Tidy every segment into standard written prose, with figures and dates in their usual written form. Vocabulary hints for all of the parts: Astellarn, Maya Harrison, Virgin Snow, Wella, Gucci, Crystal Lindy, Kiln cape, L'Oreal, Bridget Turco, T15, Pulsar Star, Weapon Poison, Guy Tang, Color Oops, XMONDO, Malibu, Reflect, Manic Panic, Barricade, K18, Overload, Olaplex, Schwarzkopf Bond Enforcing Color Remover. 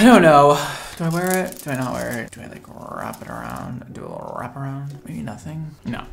I don't know. Do I wear it? Do I not wear it? Do I like wrap it around? Do a little wrap around? Maybe nothing? No,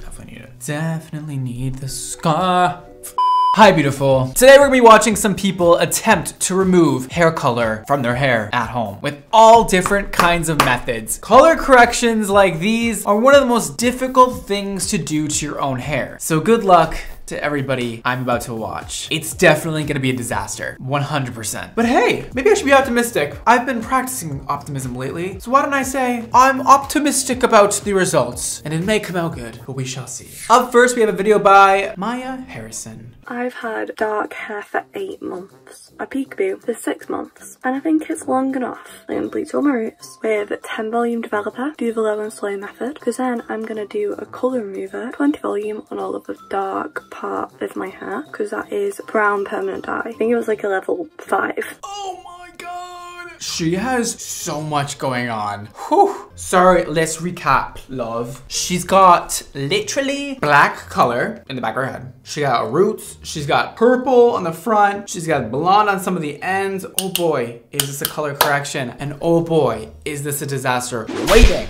definitely need it. Definitely need the scarf. Hi, beautiful. Today we're gonna be watching some people attempt to remove hair color from their hair at home with all different kinds of methods. Color corrections like these are one of the most difficult things to do to your own hair. So good luck to everybody I'm about to watch. It's definitely gonna be a disaster, 100%. But hey, maybe I should be optimistic. I've been practicing optimism lately, so why don't I say, I'm optimistic about the results, and it may come out good, but we shall see. Up first, we have a video by Maya Harrison. I've had dark hair for 8 months, a peekaboo for 6 months, and I think it's long enough. I'm gonna bleach all my roots with 10 volume developer, do the low and slow method, because then I'm gonna do a color remover, 20 volume on all of the dark part of my hair, because that is brown permanent dye. I think it was like a level 5. Oh my god! She has so much going on. Whew. So let's recap, love. She's got literally black color in the back of her head. She got roots. She's got purple on the front. She's got blonde on some of the ends. Oh boy, is this a color correction? And oh boy, is this a disaster waiting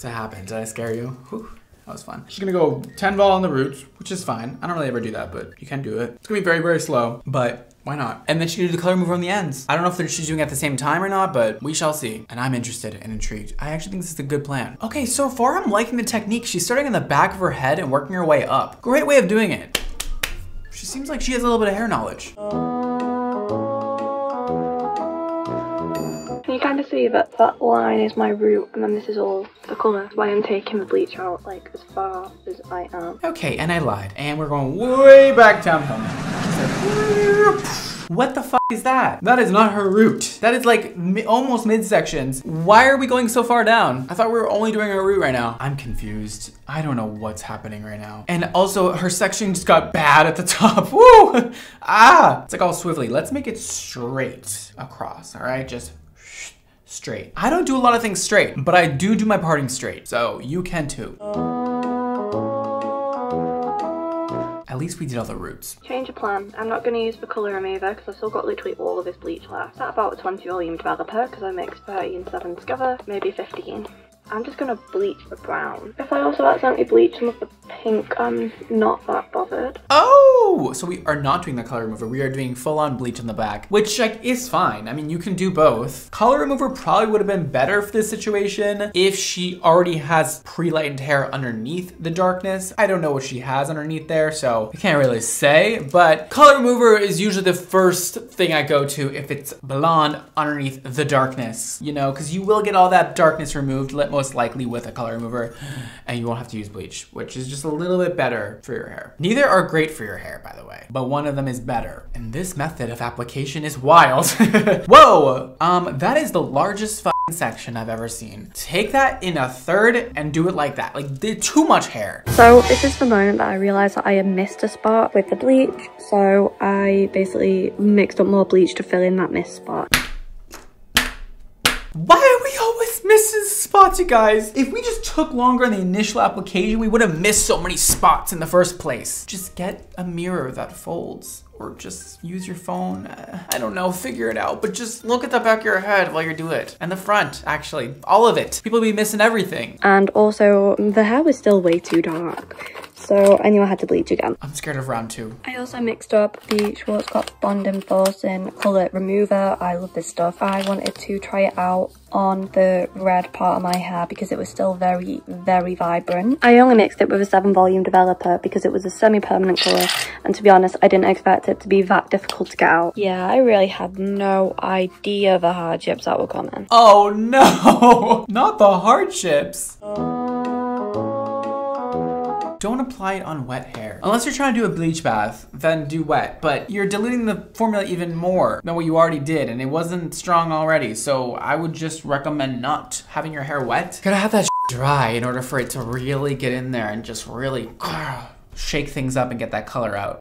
to happen. Did I scare you? Whew. That was fun. She's gonna go 10 vol on the roots, which is fine. I don't really ever do that, but you can do it. It's gonna be very, very slow, but why not? And then she's gonna do the color remover on the ends. I don't know if she's doing it at the same time or not, but we shall see. And I'm interested and intrigued. I actually think this is a good plan. Okay, so far I'm liking the technique. She's starting in the back of her head and working her way up. Great way of doing it. She seems like she has a little bit of hair knowledge. You kind of see that that line is my root, and then this is all the color. That's why I'm taking the bleach out, like, as far as I am. Okay, and I lied. And we're going way back down home now. What the fuck is that? That is not her root. That is like almost midsections. Why are we going so far down? I thought we were only doing our root right now. I'm confused. I don't know what's happening right now. And also her section just got bad at the top. Woo! Ah! It's like all swivelly. Let's make it straight across, all right? Just straight. I don't do a lot of things straight, but I do my parting straight, so you can too. At least we did all the roots. Change of plan. I'm not going to use the colour remover because I've still got literally all of this bleach left. At about 20 volume developer because I mixed 30 and 7 together, maybe 15. I'm just going to bleach the brown. If I also accidentally bleach some of the pink, I'm not that bothered. Oh, so we are not doing the color remover. We are doing full-on bleach on the back, which like is fine. I mean, you can do both. Color remover probably would have been better for this situation if she already has pre-lightened hair underneath the darkness. I don't know what she has underneath there, so I can't really say, but color remover is usually the first thing I go to if it's blonde underneath the darkness, you know, because you will get all that darkness removed, most likely with a color remover, and you won't have to use bleach, which is just a little bit better for your hair. Neither are great for your hair, by the way, but one of them is better. And this method of application is wild. Whoa, that is the largest section I've ever seen. Take that in a third and do it like that. Like, there's too much hair. So this is the moment that I realized that I had missed a spot with the bleach. So I basically mixed up more bleach to fill in that missed spot. Why are we always missing spots, you guys? If we just took longer on the initial application, we would have missed so many spots in the first place. Just get a mirror that folds, or just use your phone. I don't know, figure it out, but just look at the back of your head while you do it. And the front, actually, all of it. People be missing everything. And also, the hair was still way too dark. So I knew I had to bleach again. I'm scared of round two. I also mixed up the Schwarzkopf Bond Enforcing Color Remover. I love this stuff. I wanted to try it out on the red part of my hair because it was still very, very vibrant. I only mixed it with a 7 volume developer because it was a semi-permanent colour, and to be honest, I didn't expect it to be that difficult to get out. Yeah, I really had no idea the hardships that were coming. Oh no, not the hardships. Don't apply it on wet hair. Unless you're trying to do a bleach bath, then do wet, but you're diluting the formula even more than what you already did, and it wasn't strong already, so I would just recommend not having your hair wet. Gotta have that dry in order for it to really get in there and just really shake things up and get that color out.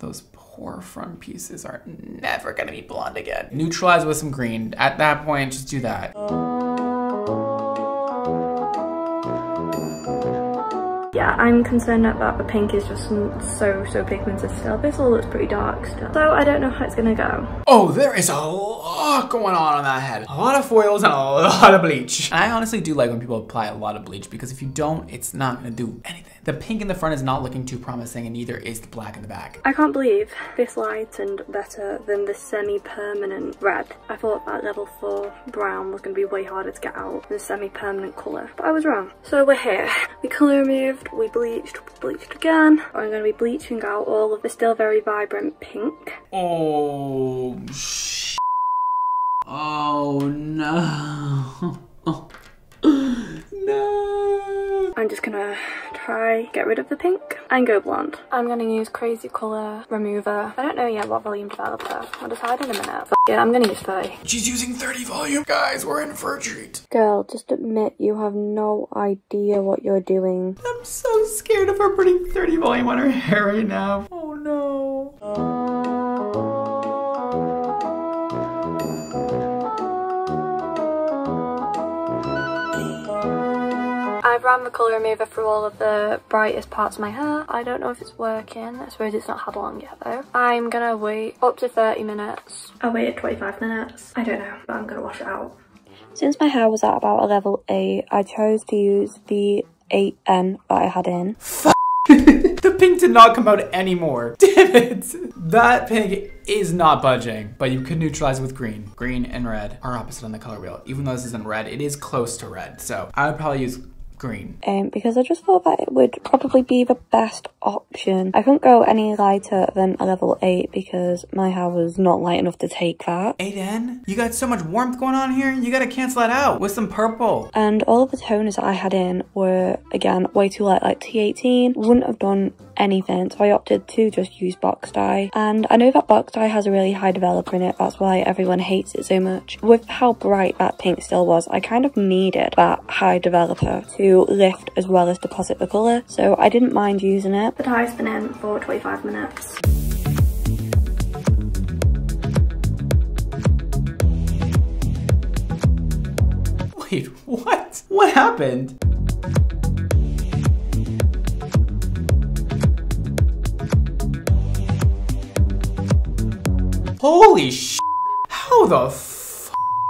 Those poor front pieces are never gonna be blonde again. Neutralize with some green. At that point, just do that. yeah, I'm concerned about the pink is just so pigmented still. This all looks pretty dark still. So I don't know how it's gonna go. Oh, there is a lot going on that head. A lot of foils and a lot of bleach. And I honestly do like when people apply a lot of bleach, because if you don't, it's not gonna do anything. The pink in the front is not looking too promising, and neither is the black in the back. I can't believe this light and better than the semi-permanent red. I thought that level 4 brown was gonna be way harder to get out than semi-permanent color, but I was wrong. So we're here. We color removed, we bleached again. I'm gonna be bleaching out all of the still very vibrant pink. Oh, sh. Oh no. Oh. No. I'm just gonna try get rid of the pink and go blonde. I'm gonna use Crazy Color Remover. I don't know yet what volume developer. I'll decide in a minute. But yeah, I'm gonna use 30. She's using 30 volume. Guys, we're in for a treat. Girl, just admit you have no idea what you're doing. I'm so scared of her putting 30 volume on her hair right now. Oh no. I've ran the colour remover through all of the brightest parts of my hair. I don't know if it's working. I suppose it's not had long yet though. I'm gonna wait up to 30 minutes. I waited 25 minutes. I don't know, but I'm gonna wash it out. Since my hair was at about a level 8, I chose to use the 8N that I had in. The pink did not come out anymore. Damn it. That pink is not budging, but you could neutralize with green. Green and red are opposite on the colour wheel. Even though this isn't red, it is close to red. So I would probably use green. Because I just thought that it would probably be the best option. I couldn't go any lighter than a level 8 because my hair was not light enough to take that. 8N? You got so much warmth going on here, you gotta cancel that out with some purple. And all of the toners that I had in were, again, way too light, like T18. Wouldn't have done anything, so I opted to just use box dye. And I know that box dye has a really high developer in it, that's why everyone hates it so much. With how bright that pink still was, I kind of needed that high developer to lift as well as deposit the colour, so I didn't mind using it. The dye's been in for 25 minutes. Wait, what? What happened? Holy sh! How the f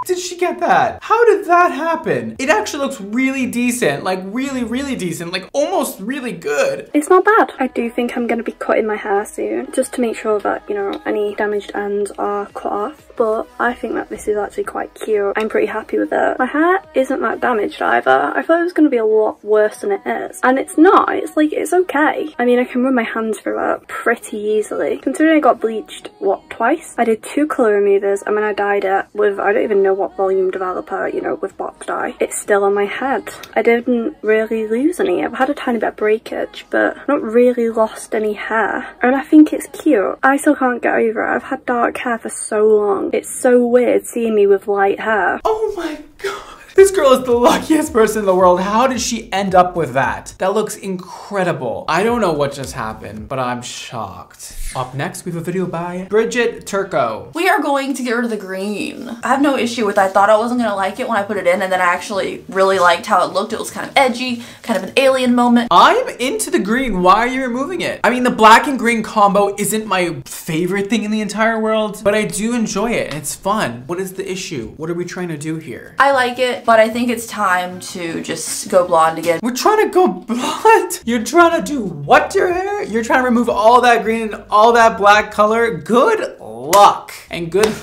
did she get that? How did that happen? It actually looks really decent, like really decent, like almost really good. It's not bad. I do think I'm gonna be cutting my hair soon, just to make sure that, you know, any damaged ends are cut off. But I think that this is actually quite cute. I'm pretty happy with it. My hair isn't that damaged either. I thought it was gonna be a lot worse than it is. And it's not, it's like, it's okay. I mean, I can run my hands through it pretty easily. Considering I got bleached, what, twice? I did 2 colour removers and then I dyed it with, I don't even know what volume developer, you know, with box dye. It's still on my head. I didn't really lose any. I've had a tiny bit of breakage, but not really lost any hair. And I think it's cute. I still can't get over it. I've had dark hair for so long. It's so weird seeing me with light hair. Oh my god. This girl is the luckiest person in the world. How did she end up with that? That looks incredible. I don't know what just happened, but I'm shocked. Up next, we have a video by Bridget Turco. We are going to get rid of the green. I have no issue with it. I thought I wasn't gonna like it when I put it in, and then I actually really liked how it looked. It was kind of edgy, kind of an alien moment. I'm into the green. Why are you removing it? I mean, the black and green combo isn't my favorite thing in the entire world, but I do enjoy it, and it's fun. What is the issue? What are we trying to do here? I like it. But I think it's time to just go blonde again. We're trying to go blonde? You're trying to do what to your hair? You're trying to remove all that green and all that black color? Good luck. And good luck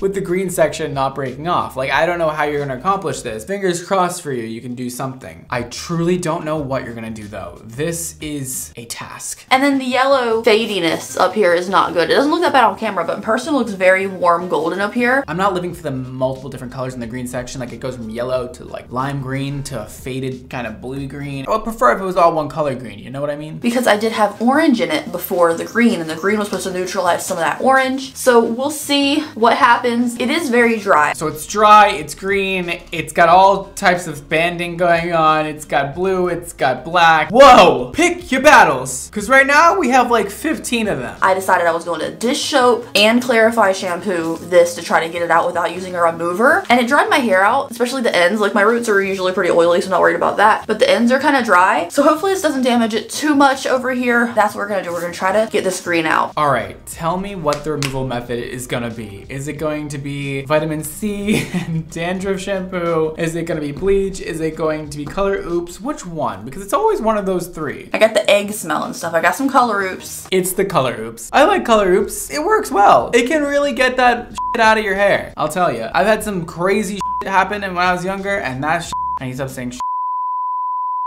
with the green section not breaking off. Like, I don't know how you're gonna accomplish this. Fingers crossed for you, you can do something. I truly don't know what you're gonna do though. This is a task. And then the yellow fadiness up here is not good. It doesn't look that bad on camera, but in person it looks very warm golden up here. I'm not living for the multiple different colors in the green section. Like, it goes from yellow to like lime green to a faded kind of blue green. I would prefer if it was all one color green, you know what I mean? Because I did have orange in it before the green, and the green was supposed to neutralize some of that orange. So we'll see what happens happens. It is very dry. So it's dry, it's green, it's got all types of banding going on, it's got blue, it's got black. Whoa! Pick your battles, because right now we have like 15 of them. I decided I was going to dish soap and clarify shampoo this to try to get it out without using a remover, and it dried my hair out, especially the ends. Like my roots are usually pretty oily, so I'm not worried about that, but the ends are kind of dry, so hopefully this doesn't damage it too much over here. That's what we're gonna do. We're gonna try to get this green out. All right, tell me what the removal method is gonna be. Is it going to be vitamin C and dandruff shampoo? Is it gonna be bleach? Is it going to be Color Oops? Which one? Because it's always one of those three. I got the egg smell and stuff. I got some Color Oops. It's the Color Oops. I like Color Oops. It works well. It can really get that shit out of your hair. I'll tell you. I've had some crazy shit happen when I was younger, and that shit, I need to stop saying shit.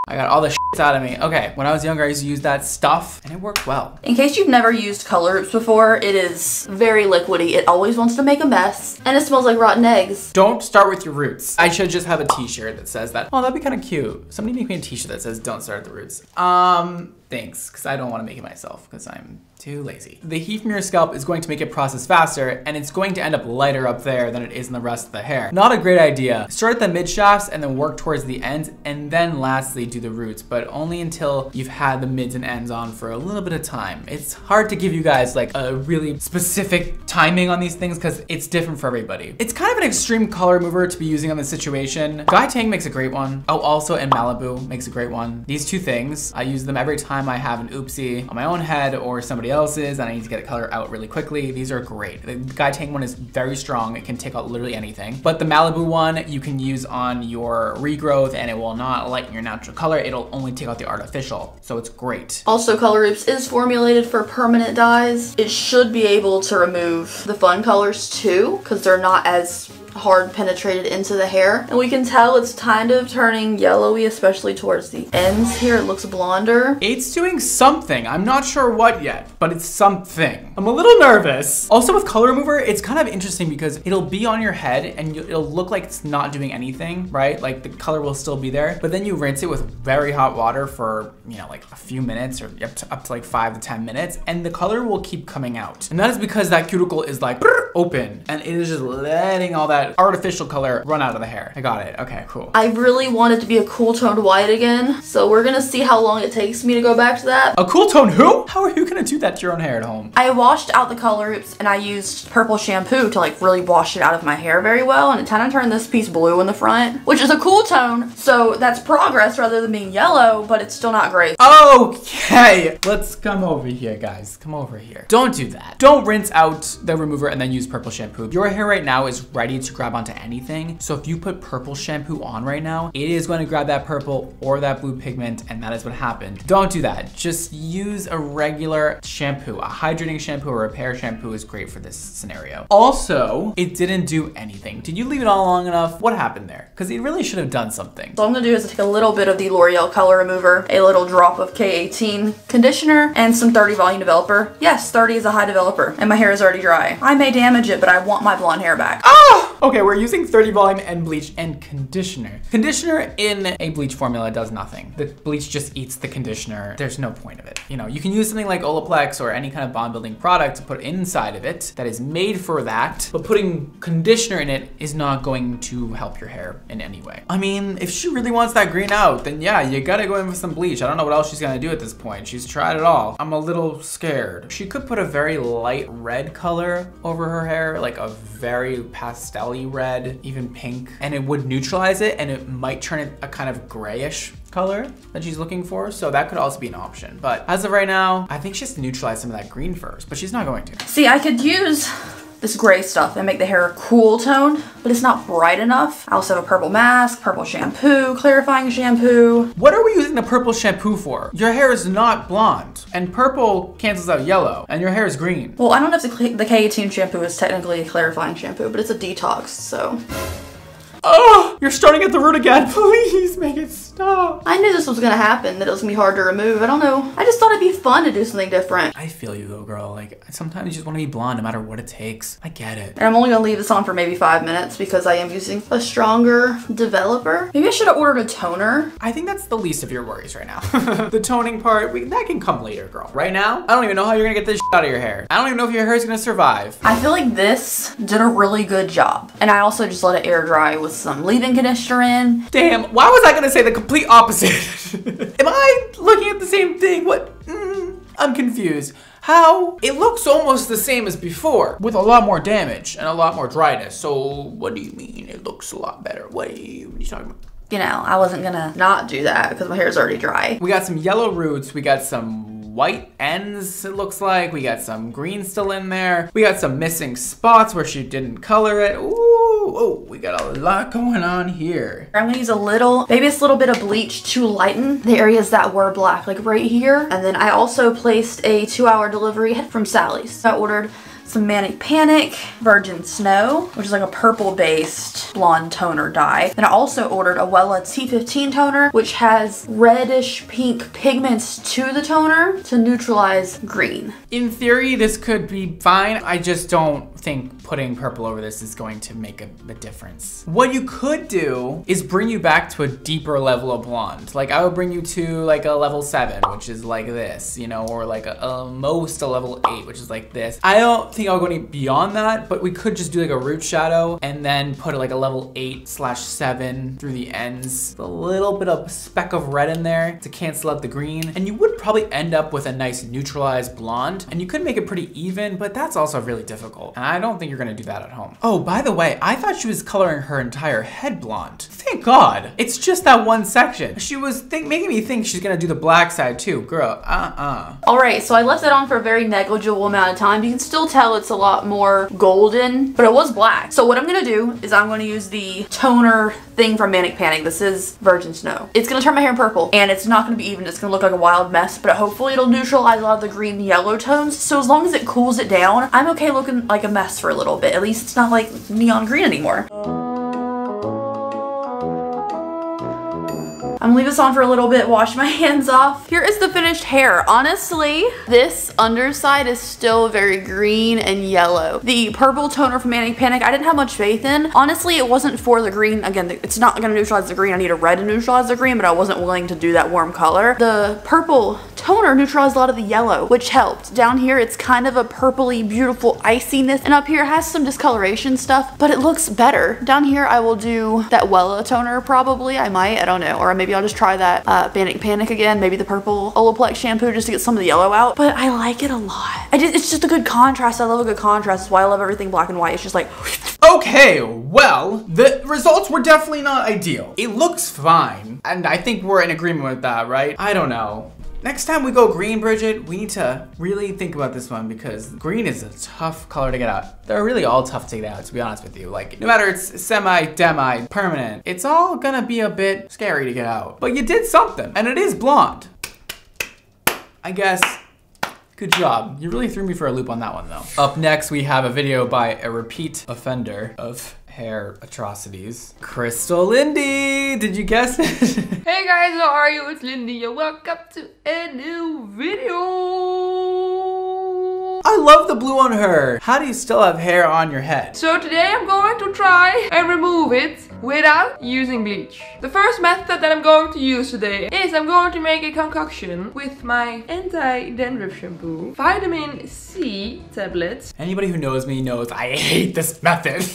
I got all the shits out of me. Okay, when I was younger, I used to use that stuff, and it worked well. In case you've never used Color Oops before, it is very liquidy. It always wants to make a mess, and it smells like rotten eggs. Don't start with your roots. I should just have a t-shirt that says that. Oh, that'd be kind of cute. Somebody make me a t-shirt that says, don't start at the roots. Thanks, because I don't want to make it myself, because I'm too lazy. The heat from your scalp is going to make it process faster, and it's going to end up lighter up there than it is in the rest of the hair. Not a great idea. Start at the mid shafts and then work towards the ends, and then lastly do the roots, but only until you've had the mids and ends on for a little bit of time. It's hard to give you guys like a really specific timing on these things because it's different for everybody. It's kind of an extreme color remover to be using on this situation. Guy Tang makes a great one. Oh, also in Malibu makes a great one. These two things, I use them every time I have an oopsie on my own head or somebody else's and I need to get a color out really quickly. These are great. The Guy Tang one is very strong. It can take out literally anything. But the Malibu one you can use on your regrowth and it will not lighten your natural color. It'll only take out the artificial. So it's great. Also, Color Oops is formulated for permanent dyes. It should be able to remove the fun colors too because they're not as hard penetrated into the hair, and we can tell it's kind of turning yellowy, especially towards the ends here. It looks blonder. It's doing something. I'm not sure what yet, but it's something. I'm a little nervous. Also with color remover, it's kind of interesting because it'll be on your head and it'll look like it's not doing anything, right? Like the color will still be there, but then you rinse it with very hot water for, you know, like a few minutes or up to like 5 to 10 minutes, and the color will keep coming out. And that is because that cuticle is like open and it is just letting all that artificial color run out of the hair. I got it. Okay, cool. I really want it to be a cool toned white again, so we're gonna see how long it takes me to go back to that. A cool tone who? How are you gonna do that to your own hair at home? I washed out the Color Oops and I used purple shampoo to like really wash it out of my hair very well, and it kind of turned this piece blue in the front, which is a cool tone, so that's progress rather than being yellow, but it's still not great. Okay, let's come over here, guys. Come over here. Don't do that. Don't rinse out the remover and then use purple shampoo. Your hair right now is ready to grab onto anything. So if you put purple shampoo on right now, it is going to grab that purple or that blue pigment, and that is what happened. Don't do that. Just use a regular shampoo. A hydrating shampoo or repair shampoo is great for this scenario. Also, it didn't do anything. Did you leave it on long enough? What happened there? Because it really should have done something. So all I'm gonna do is take a little bit of the L'Oreal color remover, a little drop of K18 conditioner, and some 30 volume developer. Yes, 30 is a high developer, and my hair is already dry. I may damage it, but I want my blonde hair back. Oh! Okay, we're using 30 volume and bleach and conditioner. Conditioner in a bleach formula does nothing. The bleach just eats the conditioner. There's no point of it. You know, you can use something like Olaplex or any kind of bond building product to put inside of it that is made for that, but putting conditioner in it is not going to help your hair in any way. I mean, if she really wants that green out, then yeah, you gotta go in with some bleach. I don't know what else she's gonna do at this point. She's tried it all. I'm a little scared. She could put a very light red color over her hair, like a very pastel red, even pink, and it would neutralize it, and it might turn it a kind of grayish color that she's looking for, so that could also be an option. But as of right now, I think she has to neutralize some of that green first, but she's not going to. See, I could use this gray stuff and make the hair a cool tone, but it's not bright enough. I also have a purple mask, purple shampoo, clarifying shampoo. What are we using the purple shampoo for? Your hair is not blonde, and purple cancels out yellow, and your hair is green. Well, I don't know if the K18 shampoo is technically a clarifying shampoo, but it's a detox, so. Oh, you're starting at the root again. Please make it stop. I knew this was gonna happen, that it was gonna be hard to remove. I don't know. I just thought it'd be fun to do something different. I feel you though, girl. Like, sometimes you just want to be blonde no matter what it takes. I get it. And I'm only gonna leave this on for maybe 5 minutes because I am using a stronger developer. Maybe I should have ordered a toner. I think that's the least of your worries right now. The toning part, that can come later, girl. Right now, I don't even know how you're gonna get this out of your hair. I don't even know if your hair is gonna survive. I feel like this did a really good job. And I also just let it air dry with some leave-in conditioner in. Damn, why was I gonna say the complete opposite? Am I looking at the same thing? What? I'm confused. How? It looks almost the same as before with a lot more damage and a lot more dryness. So what do you mean it looks a lot better? What are you talking about? You know, I wasn't gonna not do that because my hair's already dry. We got some yellow roots. We got some white ends, it looks like. We got some green still in there. We got some missing spots where she didn't color it. Ooh, oh, we got a lot going on here. I'm gonna use a little, maybe it's a little bit of bleach to lighten the areas that were black, like right here. And then I also placed a 2-hour delivery from Sally's. I ordered some Manic Panic, Virgin Snow, which is like a purple-based blonde toner dye. And I also ordered a Wella T15 toner, which has reddish pink pigments to the toner to neutralize green. In theory, this could be fine. I just don't think putting purple over this is going to make a difference. What you could do is bring you back to a deeper level of blonde. Like, I would bring you to like a level 7, which is like this, you know, or like almost a level 8, which is like this. I don't think I'll go any beyond that, but we could just do like a root shadow and then put like a level 8/7 through the ends. A little bit of speck of red in there to cancel out the green. And you would probably end up with a nice neutralized blonde, and you could make it pretty even, but that's also really difficult. I don't think you're gonna do that at home. Oh, by the way, I thought she was coloring her entire head blonde. Thank God. It's just that one section. She was making me think she's gonna do the black side too. Girl, All right, so I left that on for a very negligible amount of time. You can still tell it's a lot more golden, but it was black. So what I'm gonna do is I'm gonna use the toner thing from Manic Panic. This is Virgin Snow. It's gonna turn my hair purple, and it's not gonna be even. It's gonna look like a wild mess, but hopefully it'll neutralize a lot of the green and yellow tones. So as long as it cools it down, I'm okay looking like a mess for a little bit. At least it's not like neon green anymore. I'm gonna leave this on for a little bit, wash my hands off. Here is the finished hair. Honestly, this underside is still very green and yellow. The purple toner from Manic Panic, I didn't have much faith in. Honestly, it wasn't for the green. Again, it's not gonna neutralize the green. I need a red to neutralize the green, but I wasn't willing to do that warm color. The purple toner neutralized a lot of the yellow, which helped. Down here, it's kind of a purpley, beautiful iciness, and up here it has some discoloration stuff, but it looks better. Down here, I will do that Wella toner probably. I might, I don't know, or maybe I'll just try that Manic Panic again, maybe the purple Olaplex shampoo just to get some of the yellow out. But I like it a lot. It's just a good contrast. I love a good contrast. That's why I love everything black and white. It's just like... Okay, well, the results were definitely not ideal. It looks fine. And I think we're in agreement with that, right? I don't know. Next time we go green, Bridget, we need to really think about this one because green is a tough color to get out. They're really all tough to get out, to be honest with you. Like, no matter it's semi, demi, permanent, it's all gonna be a bit scary to get out. But you did something, and it is blonde. I guess. Good job. You really threw me for a loop on that one, though. Up next, we have a video by a repeat offender of hair atrocities, Crystal Lindy. Did you guess it? Hey guys, how are you? It's Lindy and welcome to a new video. I love the blue on her. How do you still have hair on your head? So today I'm going to try and remove it without using bleach. The first method that I'm going to use today is I'm going to make a concoction with my anti-dandruff shampoo, vitamin C tablets. Anybody who knows me knows I hate this method.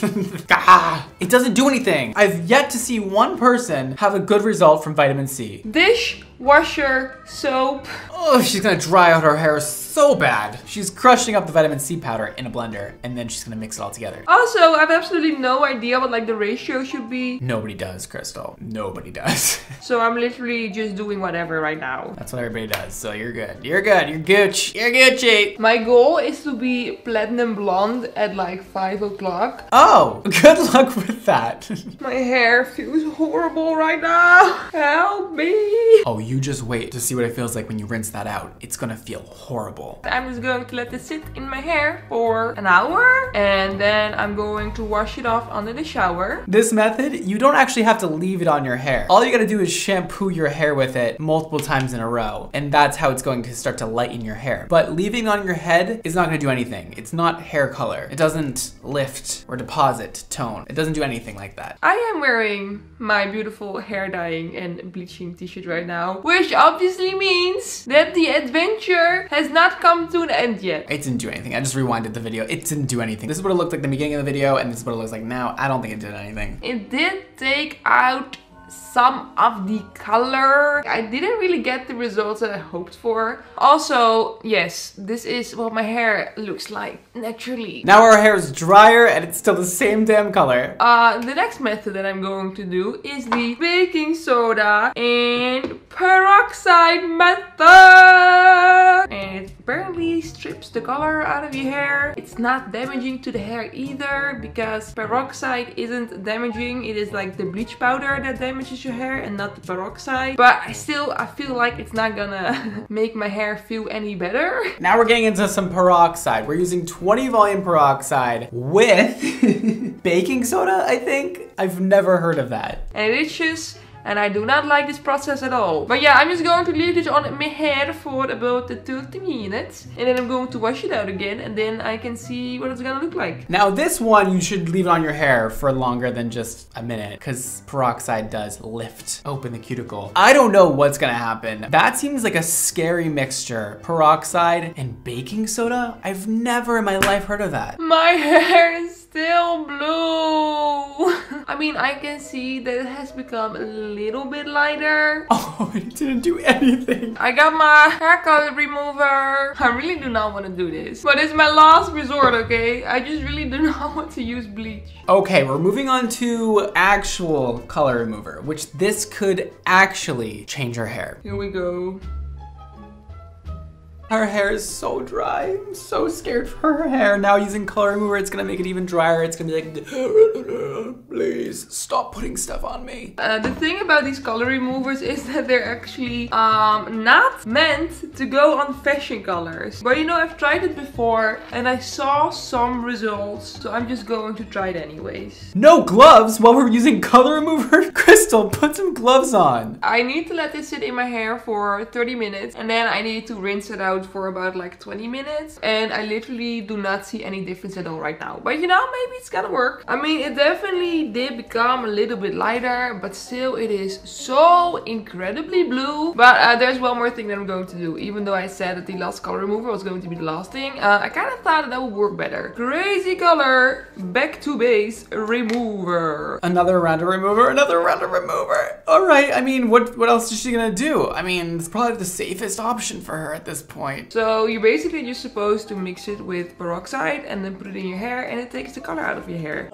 It doesn't do anything. I've yet to see one person have a good result from vitamin C. Dishwasher soap. Oh, she's gonna dry out her hair so bad. She's crushing up the vitamin C powder in a blender and then she's gonna mix it all together. Also, I have absolutely no idea what like the ratio should be. Nobody does, Crystal. Nobody does. So I'm literally just doing whatever right now. That's what everybody does, so you're good. You're good, you're Gucci. You're Gucci. My goal is to be platinum blonde at like 5 o'clock. Oh, good luck with that. My hair feels horrible right now. Help me. Oh, you just wait to see what it feels like when you rinse that out. It's gonna feel horrible. beautiful. I'm just going to let this sit in my hair for an hour and then I'm going to wash it off under the shower. This method, you don't actually have to leave it on your hair. All you gotta do is shampoo your hair with it multiple times in a row, and that's how it's going to start to lighten your hair. But leaving on your head is not gonna do anything. It's not hair color. It doesn't lift or deposit tone. It doesn't do anything like that. I am wearing my beautiful hair dyeing and bleaching t-shirt right now, which obviously means that the adventure has not come to an end yet. It didn't do anything. I just rewinded the video. It didn't do anything. This is what it looked like in the beginning of the video, and this is what it looks like now. I don't think it did anything. It did take out some of the color. I didn't really get the results that I hoped for. Also, yes, this is what my hair looks like naturally. Now our hair is drier and it's still the same damn color. The next method that I'm going to do is the baking soda and peroxide method. And it apparently strips the color out of your hair. It's not damaging to the hair either because peroxide isn't damaging. It is like the bleach powder that damages your hair and not the peroxide, but I feel like it's not gonna make my hair feel any better. Now we're getting into some peroxide. We're using 20 volume peroxide with baking soda, I think? I've never heard of that. And it itches. And I do not like this process at all. But yeah, I'm just going to leave this on my hair for about 30 minutes. And then I'm going to wash it out again. And then I can see what it's gonna look like. Now this one, you should leave it on your hair for longer than just a minute. Because peroxide does lift open the cuticle. I don't know what's gonna happen. That seems like a scary mixture. Peroxide and baking soda? I've never in my life heard of that. My hair is still blue. I mean, I can see that it has become a little bit lighter. Oh, it didn't do anything. I got my hair color remover. I really do not want to do this, but it's my last resort, okay? I just really do not want to use bleach. Okay, we're moving on to actual color remover, which this could actually change your hair. Here we go. Her hair is so dry. I'm so scared for her hair. Now using color remover, it's gonna make it even drier. It's gonna be like, please stop putting stuff on me. The thing about these color removers is that they're actually not meant to go on fashion colors. But you know, I've tried it before and I saw some results, so I'm just going to try it anyways. No gloves while we're using color remover? Crystal, put some gloves on. I need to let this sit in my hair for 30 minutes and then I need to rinse it out for about like 20 minutes and I literally do not see any difference at all right now. But you know, maybe it's gonna work. I mean, it definitely did become a little bit lighter, but still it is so incredibly blue. But there's one more thing that I'm going to do. Even though I said that the last color remover was going to be the last thing, I kind of thought that, would work better. Crazy color back to base remover. Another round of remover, another round of remover. All right, I mean, what else is she gonna do? I mean, it's probably the safest option for her at this point. So you're basically just supposed to mix it with peroxide and then put it in your hair and it takes the color out of your hair.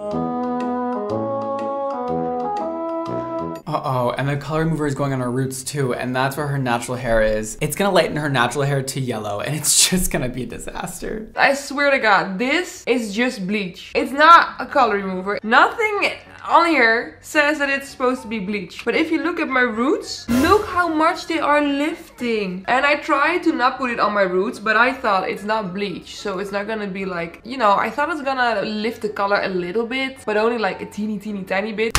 Uh-oh, and the color remover is going on her roots too, and that's where her natural hair is. It's gonna lighten her natural hair to yellow, and it's just gonna be a disaster. I swear to God, this is just bleach. It's not a color remover. Nothing on here says that it's supposed to be bleach. But if you look at my roots, look how much they are lifting. And I tried to not put it on my roots, but I thought it's not bleach, so it's not gonna be like, you know, I thought it's gonna lift the color a little bit, but only like a teeny tiny bit.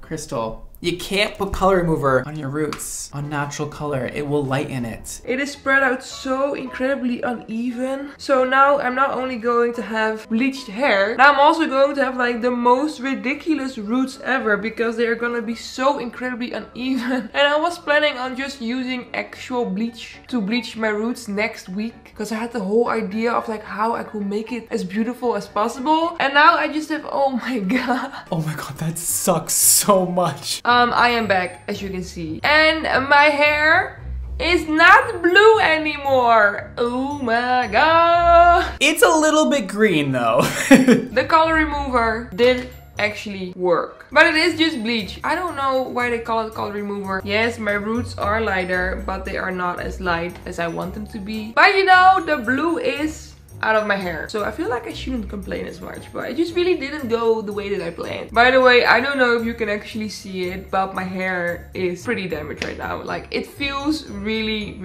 Crystal, you can't put color remover on your roots, on natural color. It will lighten it. It is spread out so incredibly uneven. So now I'm not only going to have bleached hair, now I'm also going to have like the most ridiculous roots ever because they are gonna be so incredibly uneven. And I was planning on just using actual bleach to bleach my roots next week because I had the whole idea of like how I could make it as beautiful as possible. And now I just have, oh my God. Oh my God, that sucks so much. I am back, as you can see. And my hair is not blue anymore. Oh my God. It's a little bit green though. The color remover did actually work, but it is just bleach. I don't know why they call it color remover. Yes, my roots are lighter, but they are not as light as I want them to be. But you know, the blue is out of my hair. So I feel like I shouldn't complain as much, but it just really didn't go the way that I planned. By the way, I don't know if you can actually see it, but my hair is pretty damaged right now. Like, it feels really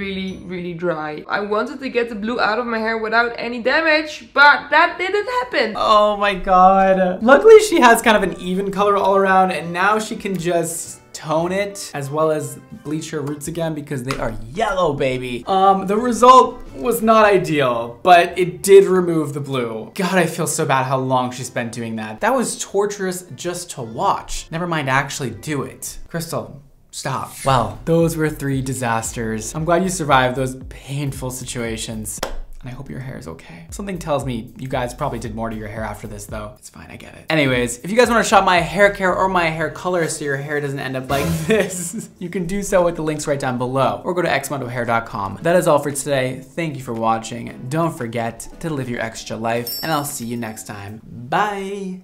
dry. I wanted to get the blue out of my hair without any damage, but that didn't happen. Oh my god. Luckily she has kind of an even color all around, and now she can just tone it as well as bleach her roots again because they are yellow, baby. The result was not ideal, but it did remove the blue. God, I feel so bad how long she spent doing that. That was torturous just to watch. Never mind actually do it. Crystal, stop. Well, those were three disasters. I'm glad you survived those painful situations. And I hope your hair is okay. Something tells me you guys probably did more to your hair after this though. It's fine, I get it. Anyways, if you guys wanna shop my hair care or my hair color so your hair doesn't end up like this, you can do so with the links right down below or go to xmondohair.com. That is all for today. Thank you for watching. Don't forget to live your extra life and I'll see you next time. Bye.